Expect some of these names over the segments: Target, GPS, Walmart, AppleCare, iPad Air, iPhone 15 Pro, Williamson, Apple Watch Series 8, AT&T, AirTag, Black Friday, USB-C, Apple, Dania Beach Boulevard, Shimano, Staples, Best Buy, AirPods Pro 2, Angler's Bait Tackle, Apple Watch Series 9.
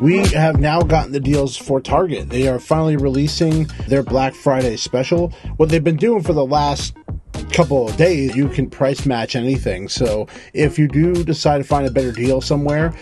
We have now gotten the deals for Target. They are finally releasing their Black Friday special. What they've been doing for the last couple of days, you can price match anything. So if you do decide to find a better deal somewhere,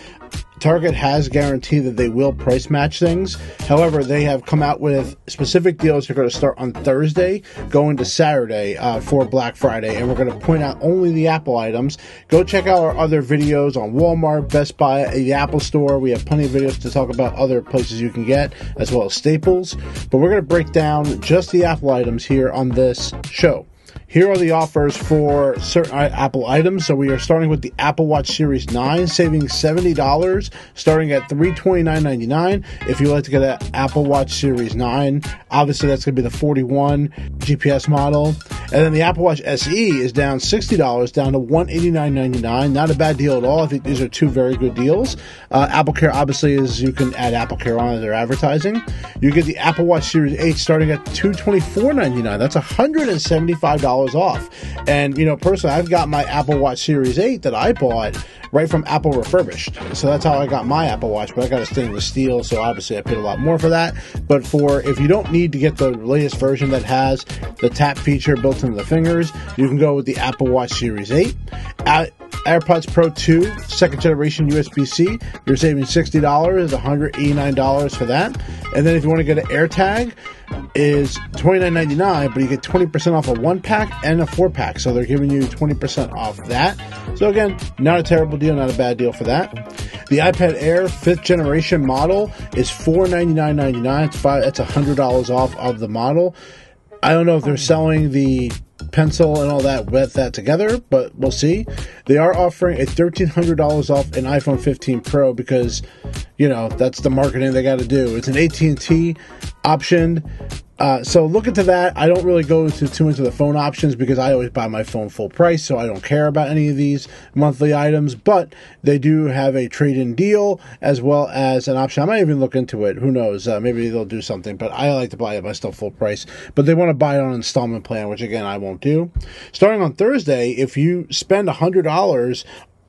Target has guaranteed that they will price match things. However, they have come out with specific deals that are going to start on Thursday, going to Saturday for Black Friday, and we're going to point out only the Apple items. Go check out our other videos on Walmart, Best Buy, the Apple Store. We have plenty of videos to talk about other places you can get, as well as Staples. But we're going to break down just the Apple items here on this show. Here are the offers for certain Apple items. So we are starting with the Apple Watch Series 9, saving $70, starting at $329.99. If you like to get an Apple Watch Series 9, obviously that's going to be the 41 GPS model. And then the Apple Watch SE is down $60, down to $189.99. Not a bad deal at all. I think these are two very good deals. AppleCare, obviously, is you can add AppleCare on to their advertising. You get the Apple Watch Series 8 starting at $224.99. That's $175 off. And, you know, personally, I've got my Apple Watch Series 8 that I bought right from Apple Refurbished. So that's how I got my Apple Watch, but I got a stainless steel, so obviously I paid a lot more for that. But for, if you don't need to get the latest version that has the tap feature built into the fingers, you can go with the Apple Watch Series 8. AirPods Pro 2, second generation USB-C, you're saving $60, $189 for that. And then if you want to get an AirTag, is $29.99, but you get 20% off a 1-pack and a 4-pack, so they're giving you 20% off that. So again, not a terrible deal, not a bad deal for that. The iPad Air 5th generation model is $499.99, that's $100 off of the model. I don't know if they're selling the pencil and all that with that together, but we'll see. They are offering a $1,300 off an iPhone 15 Pro because, you know, that's the marketing they got to do. It's an AT&T option. So look into that. I don't really go too into the phone options because I always buy my phone full price, so I don't care about any of these monthly items, but they do have a trade-in deal as well as an option. I might even look into it. Who knows? Maybe they'll do something, but I like to buy it myself full price, but they want to buy it on an installment plan, which again, I won't do. Starting on Thursday, if you spend $100,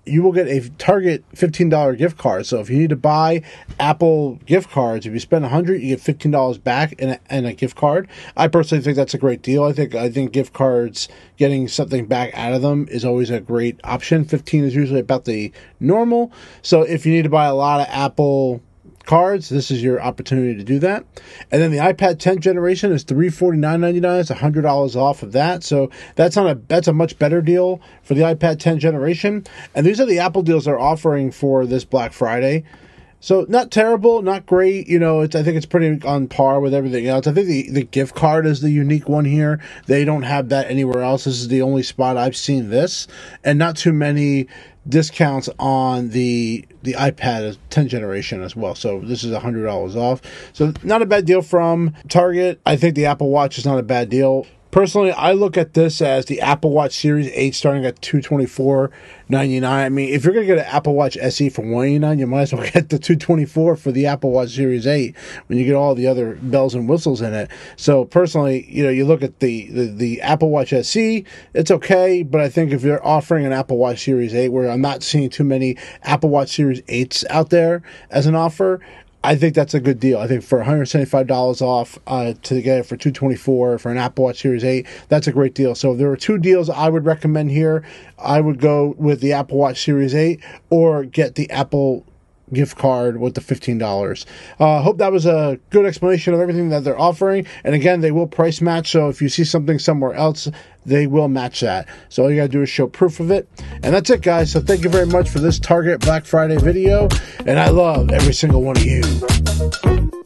you will get a Target $15 gift card. So if you need to buy Apple gift cards, if you spend $100, you get $15 back and a gift card. I personally think that's a great deal. I think gift cards, getting something back out of them is always a great option. $15 is usually about the normal. So if you need to buy a lot of Apple cards, this is your opportunity to do that. And then the iPad 10th generation is $349.99. It's $100 off of that. So that's a much better deal for the iPad 10th generation. And these are the Apple deals they're offering for this Black Friday. So not terrible, not great. You know, I think it's pretty on par with everything else. I think the gift card is the unique one here. They don't have that anywhere else. This is the only spot I've seen this, and not too many discounts on the iPad 10th generation as well. So this is $100 off. So not a bad deal from Target. I think the Apple Watch is not a bad deal. Personally, I look at this as the Apple Watch Series 8 starting at $224.99. I mean, if you're going to get an Apple Watch SE for $189, you might as well get the $224 for the Apple Watch Series 8 when you get all the other bells and whistles in it. So personally, you know, you look at the Apple Watch SE, it's okay, but I think if you're offering an Apple Watch Series 8, where I'm not seeing too many Apple Watch Series 8s out there as an offer, I think that's a good deal. I think for $175 off to get it for $224 for an Apple Watch Series 8, that's a great deal. So if there are two deals I would recommend here, I would go with the Apple Watch Series 8 or get the Apple gift card with the $15. Hope that was a good explanation of everything that they're offering. And again, they will price match. So if you see something somewhere else, they will match that. So all you gotta do is show proof of it. And that's it, guys. So thank you very much for this Target Black Friday video. And I love every single one of you.